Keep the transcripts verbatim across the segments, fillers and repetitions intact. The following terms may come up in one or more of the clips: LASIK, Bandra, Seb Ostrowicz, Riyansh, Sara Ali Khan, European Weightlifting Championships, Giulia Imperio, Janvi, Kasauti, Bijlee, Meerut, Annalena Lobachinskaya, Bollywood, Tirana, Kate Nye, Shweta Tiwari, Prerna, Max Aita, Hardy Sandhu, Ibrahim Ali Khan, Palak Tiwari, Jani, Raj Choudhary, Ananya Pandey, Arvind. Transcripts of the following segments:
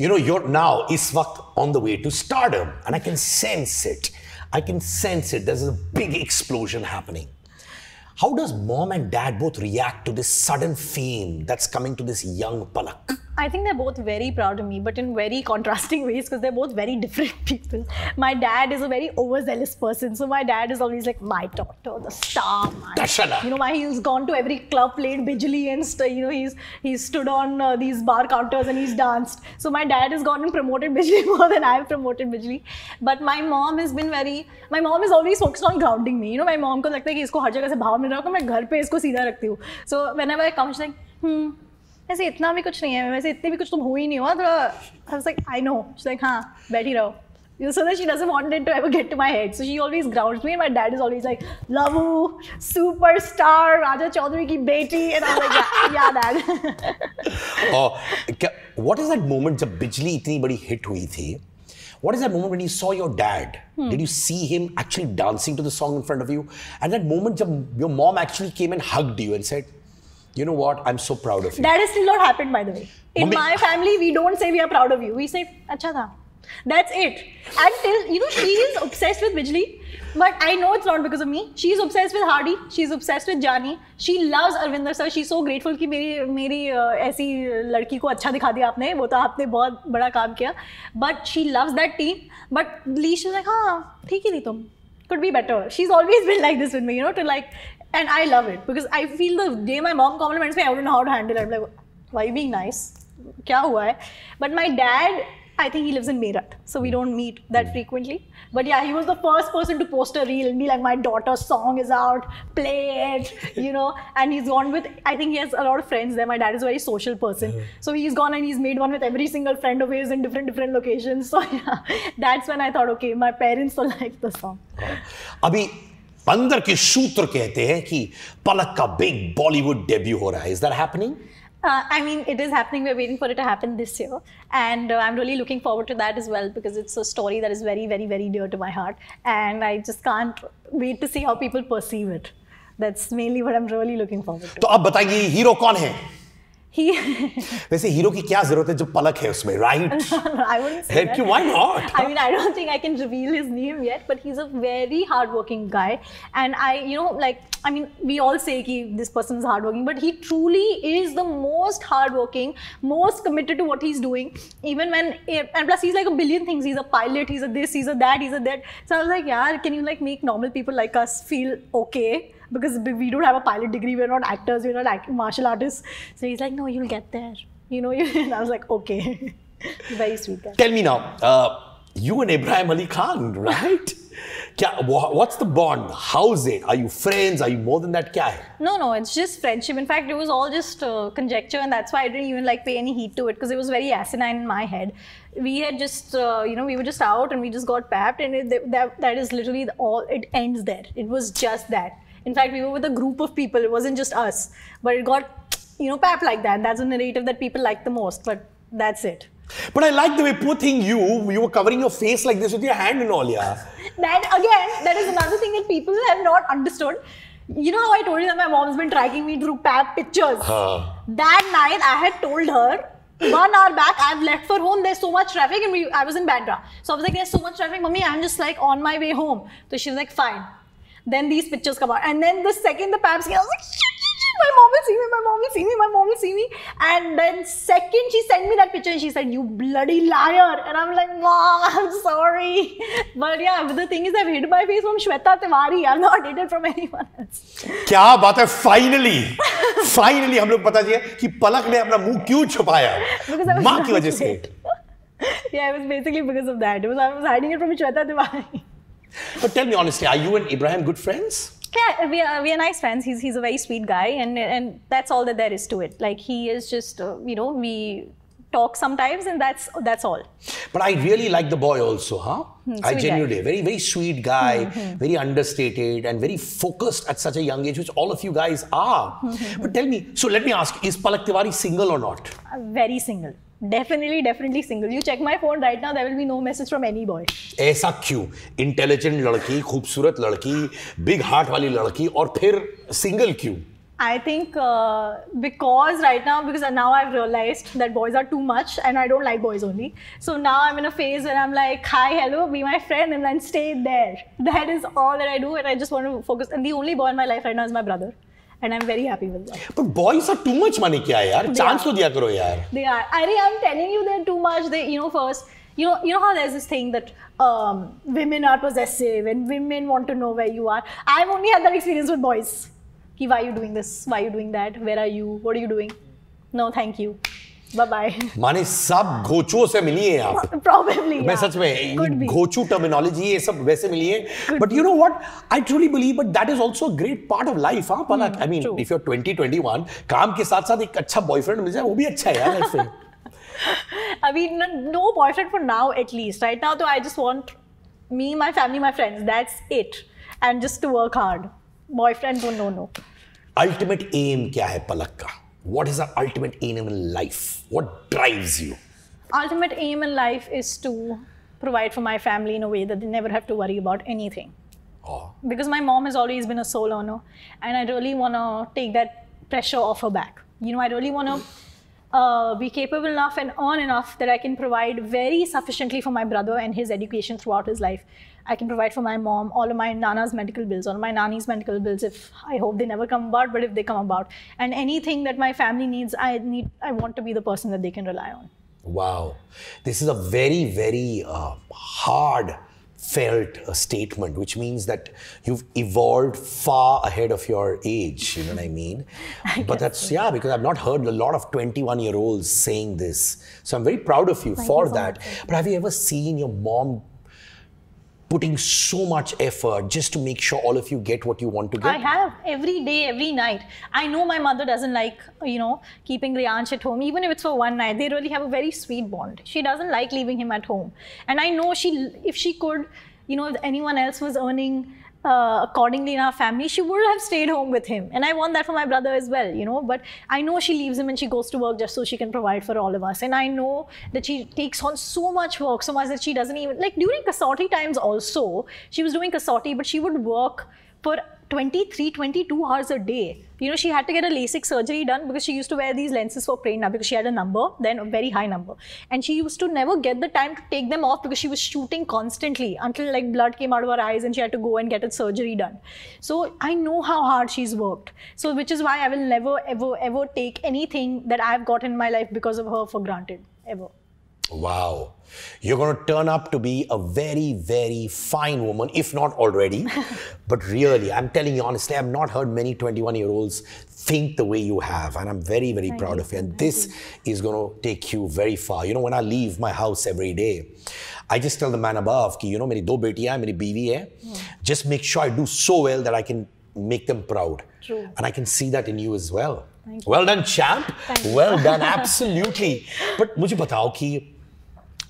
you know, you're now is waqt on the way to stardom, and I can sense it. I can sense it. There's a big explosion happening. How does mom and dad both react to this sudden fame that's coming to this young Palak? I think they're both very proud of me, but in very contrasting ways, because they're both very different people. My dad is a very overzealous person, so my dad is always like, my daughter, the star, my... Dashala. You know, my, he's gone to every club, played Bijlee, and you know, he's he's stood on uh, these bar counters and he's danced. So my dad has gone and promoted Bijlee more than I've promoted Bijlee. But my mom has been very... My mom is always focused on grounding me. You know, my mom feels like, isko har jagah se bhav mil raha hai, main ghar pe isko seedha rakhti hu. So whenever I come, she's like, hmm. ऐसे इतना भी कुछ नहीं है, वैसे इतने भी कुछ तुम हो ही नहीं हुआ, तो I was like, I know. She's like, हाँ, बैठी रहो. So that she doesn't want it to ever get to my head. So she always grounds me, and my dad is always like, Lavu, superstar, Raja Chaudhary ki beti, and I'm like, yeah, yeah, dad. uh, what is that moment जब बिजली इतनी बड़ी hit हुई थी? What is that moment when you saw your dad? Hmm. Did you see him actually dancing to the song in front of you? And that moment जब your mom actually came and hugged you and said, you know what? I'm so proud of you. That has still not happened, by the way. In Mummy, my family, we don't say we are proud of you. We say, "Acha tha." That's it. Until, you know, she is obsessed with Bijlee, but I know it's not because of me. She is obsessed with Hardy. She is obsessed with Jani. She loves Arvind sir. She's so grateful that मेरी मेरी ऐसी लड़की को अच्छा दिखा दिया आपने. वो तो आपने बहुत बड़ा काम किया. But she loves that team. But Leesh is like, हाँ, ठीक ही नहीं तुम. Could be better. She's always been like this with me, you know, to like. And I love it because I feel the day my mom compliments me, I wouldn't know how to handle it. I'm like, why are you being nice? Kya hua hai? But my dad, I think he lives in Meerut, so we don't meet that frequently. But yeah, he was the first person to post a reel and be like, my daughter's song is out, play it, you know. And he's gone with, I think he has a lot of friends there. My dad is a very social person. So he's gone and he's made one with every single friend of his in different, different locations. So yeah, that's when I thought, okay, my parents will like the song. Abhi, अंदर के सूत्र कहते हैं कि पलक का big Bollywood debut हो रहा है. Is that happening? Uh, I mean, it is happening. We're waiting for it to happen this year. And uh, I'm really looking forward to that as well, because it's a story that is very, very, very dear to my heart. And I just can't wait to see how people perceive it. That's mainly what I'm really looking forward to. तो अब बताइए hero कौन है? वैसे hero की क्या जरूरत है जब पलक है उसमें, right? I wouldn't say that. Why not? I mean, I don't think I can reveal his name yet, but he's a very hardworking guy, and I, you know, like, I mean, we all say that this person is hardworking, but he truly is the most hardworking, most committed to what he's doing. Even when, and plus he's like a billion things. He's a pilot. He's a this. He's a that. He's a that. So I was like, yeah, can you like make normal people like us feel okay? Because we don't have a pilot degree, we're not actors, we're not act martial artists. So he's like, no, you'll get there. You know, and I was like, okay. Very sweet guy. Tell me now, uh, you and Ibrahim Ali Khan, right? What's the bond? How's it? Are you friends? Are you more than that? Kya hai? No, no, it's just friendship. In fact, it was all just uh, conjecture, and that's why I didn't even like pay any heed to it, because it was very asinine in my head. We had just, uh, you know, we were just out and we just got papped, and it, that, that is literally all, it ends there. It was just that. In fact, we were with a group of people. It wasn't just us, but it got, you know, pap like that. That's a narrative that people like the most, but that's it. But I like the way, poor thing, you, you were covering your face like this with your hand and all, yeah. That, again, that is another thing that people have not understood. You know how I told you that my mom's been tracking me through pap pictures? Huh. That night, I had told her, one hour back, I've left for home, there's so much traffic, and we, I was in Bandra. So I was like, there's so much traffic, Mummy, I'm just like on my way home. So she was like, fine. Then these pictures come out, and then the second the paps came, I was like, shit, shit, shit, my mom will see me, my mom will see me, my mom will see me. And then second she sent me that picture, and she said, you bloody liar. And I'm like, mom, I'm sorry. But yeah, but the thing is, I've hid my face from Shweta Tiwari. I've not hid it from anyone else. Kya baat hai, finally, finally, hum log pata chahiye ki Palak ne apna muh kyun chupaya, maa ki wajah se. Yeah, it was basically because of that. It was, I was hiding it from Shweta Tiwari. But tell me honestly, are you and Ibrahim good friends? Yeah, we are, we are nice friends. He's, he's a very sweet guy, and, and that's all that there is to it. Like, he is just, uh, you know, we talk sometimes, and that's, that's all. But I really like the boy also, huh? Sweet I genuinely, guy. very, very sweet guy, mm-hmm. very understated and very focused at such a young age, which all of you guys are. Mm-hmm. But tell me, so let me ask, is Palak Tiwari single or not? Uh, very single. Definitely, definitely single. You check my phone right now, there will be no message from any boy. ऐसा क्यों? Intelligent लड़की, खूबसूरत लड़की, big heart वाली लड़की, और फिर single क्यों? I think uh, because right now, because now I've realized that boys are too much and I don't like boys only. So now I'm in a phase where I'm like, hi, hello, be my friend and then stay there. That is all that I do and I just want to focus. And the only boy in my life right now is my brother. And I'm very happy with that. But boys are too much money kya yaar? Chance to diya karo yaar. They are. Arey, I'm telling you they're too much. They, you know, first, you know, you know how there's this thing that um, women are possessive and women want to know where you are. I've only had that experience with boys. Ki, why are you doing this? Why are you doing that? Where are you? What are you doing? No, thank you. Bye-bye. माने सब घोचों से मिली हैं आप. Probably. मैं सच में घोचू terminology ये सब वैसे मिली है. But you know what? I truly believe, but that is also a great part of life, हाँ पलक. I mean, if you're twenty, twenty-one, काम के साथ साथ एक अच्छा boyfriend मिल जाए वो भी अच्छा है यार ऐसे. I mean, no boyfriend for now at least. Right now, though, I just want me, my family, my friends. That's it. And just to work hard. Boyfriend, no, no, no. Ultimate aim क्या है पलक का? What is the ultimate aim in life? What drives you? Ultimate aim in life is to provide for my family in a way that they never have to worry about anything. Oh. Because my mom has always been a sole earner and I really want to take that pressure off her back. You know, I really want to uh, be capable enough and earn enough that I can provide very sufficiently for my brother and his education throughout his life. I can provide for my mom, all of my nana's medical bills, all of my nani's medical bills, if I hope they never come about, but if they come about. And anything that my family needs, I need, I want to be the person that they can rely on. Wow. This is a very, very uh, hard felt uh, statement, which means that you've evolved far ahead of your age, you know what I mean? I but that's, so. yeah, because I've not heard a lot of twenty-one-year-olds saying this. So I'm very proud of you Thank for you so that. Much. But have you ever seen your mom putting so much effort just to make sure all of you get what you want to get? I have every day, every night. I know my mother doesn't like, you know, keeping Riyansh at home, even if it's for one night. They really have a very sweet bond. She doesn't like leaving him at home. And I know she, if she could, you know, if anyone else was earning uh, accordingly in our family, she would have stayed home with him. And I want that for my brother as well, you know, but I know she leaves him and she goes to work just so she can provide for all of us. And I know that she takes on so much work, so much that she doesn't even, like during Kasauti times also, she was doing Kasauti, but she would work for twenty-three, twenty-two hours a day. You know, she had to get a LASIK surgery done because she used to wear these lenses for Prerna because she had a number, then a very high number. And she used to never get the time to take them off because she was shooting constantly until like blood came out of her eyes and she had to go and get a surgery done. So I know how hard she's worked. So which is why I will never, ever, ever take anything that I've got in my life because of her for granted, ever. Wow. You're going to turn up to be a very, very fine woman, if not already. But really, I'm telling you honestly, I've not heard many twenty-one-year-olds think the way you have. And I'm very, very Thank proud you. of you. And Thank this you. is going to take you very far. You know, when I leave my house every day, I just tell the man above, ki, you know, meri do betiya hai, meri biwi hai. Yeah. Just make sure I do so well that I can make them proud. True. And I can see that in you as well. Thank well you. done, champ. Thank well you. done, absolutely. But mujhe batao ki,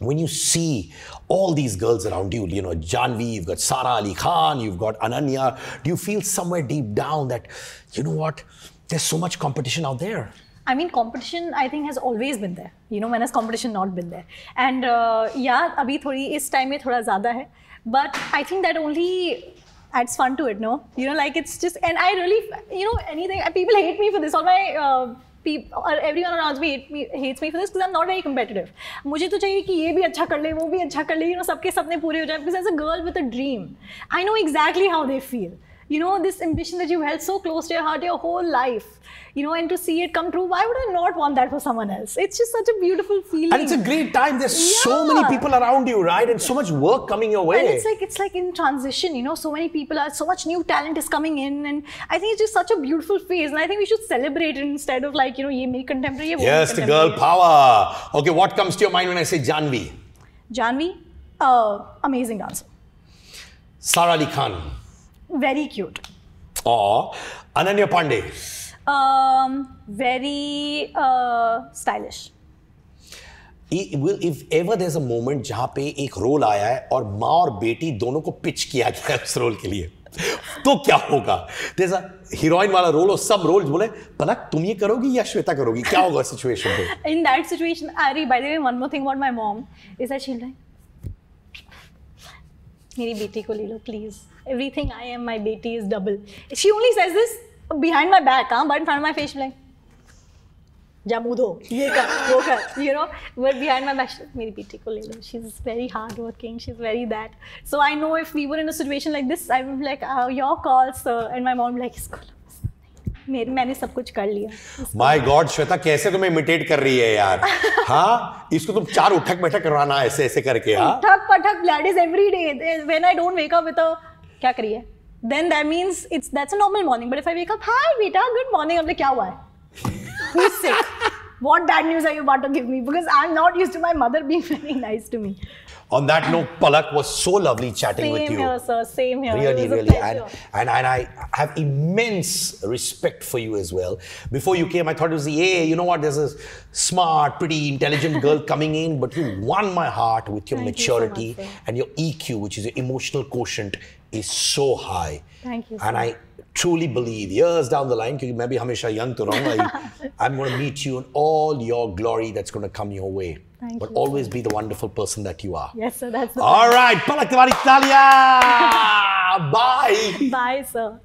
when you see all these girls around you, you know, Janvi, you've got Sara Ali Khan, you've got Ananya, do you feel somewhere deep down that, you know what, there's so much competition out there? I mean, competition, I think, has always been there. You know, when has competition not been there? And uh, yeah, abhi thodi, is time mein thoda zyada hai. But I think that only adds fun to it, no? You know, like it's just, and I really, you know, anything, people hate me for this, all my... Uh, People, everyone around me, hate me hates me for this because I'm not very competitive. मुझे तो चाहिए कि ये भी अच्छा कर ले, वो भी अच्छा कर ले, you know, सबके सपने पूरे हो जाएं. Because as a girl with a dream, I know exactly how they feel. You know, this ambition that you held so close to your heart your whole life, you know, and to see it come true, why would I not want that for someone else? It's just such a beautiful feeling. And it's a great time. There's yeah. so many people around you, right? And so much work coming your way. And it's like, it's like in transition, you know, so many people are, so much new talent is coming in. And I think it's just such a beautiful phase. And I think we should celebrate it instead of like, you know, ye mere contemporary. Ye yes, the girl power. Okay, what comes to your mind when I say Janvi? Janvi, uh, amazing dancer. Sara Ali Khan. Very cute. Aww. Ananya Pandey. Um, very uh, stylish. It will, if ever there's a moment jahan pe ek role aaya hai aur maa aur beti dono ko pitch kiya gaya hai us role ke liye, to kya hoga? There's a heroine wala role aur sab roles bole, Palak, tum ye karogi ya Shweta karogi? Kya hoga situation pe? In that situation, Ari, by the way, one more thing about my mom is that she'll like, मेरी बेटी को ले लो, please. Everything I am, my बेटी is double. She only says this behind my back, huh? But in front of my face, like, Jamudo, ye kar, wo kar, you know. But behind my back, meri piti ko le lo. She's very hardworking. She's very that. So I know if we were in a situation like this, I would be like, oh, your call, sir, and my mom would be like, isko lo. मेरे मैंने सब कुछ कर लिया। My God, Shweta कैसे तुम्हें imitate कर रही है यार? हाँ, इसको तुम चार उठक बैठक करवाना ऐसे ऐसे करके हाँ? उठक पटक ladies every day. When I don't wake up with a क्या करिए? Then that means it's that's a normal morning. But if I wake up, hi बेटा, good morning. अब ले क्या हुआ है? Who's sick? What bad news are you about to give me? Because I'm not used to my mother being very nice to me. On that note, Palak, was so lovely chatting same with you. Same here, sir. Same here. Really, really. And, and, and I have immense respect for you as well. Before you came, I thought it was, hey, you know what? There's a smart, pretty, intelligent girl coming in. But you won my heart with your Thank maturity you so much, and your E Q, which is your emotional quotient, is so high. Thank you, sir. And I truly believe, years down the line, because maybe I'm always young, I'm going to meet you in all your glory that's going to come your way. Thank but you. Always be the wonderful person that you are. Yes, sir. That's the all point. Right, Palak Tiwari, Talia. Bye. Bye, sir.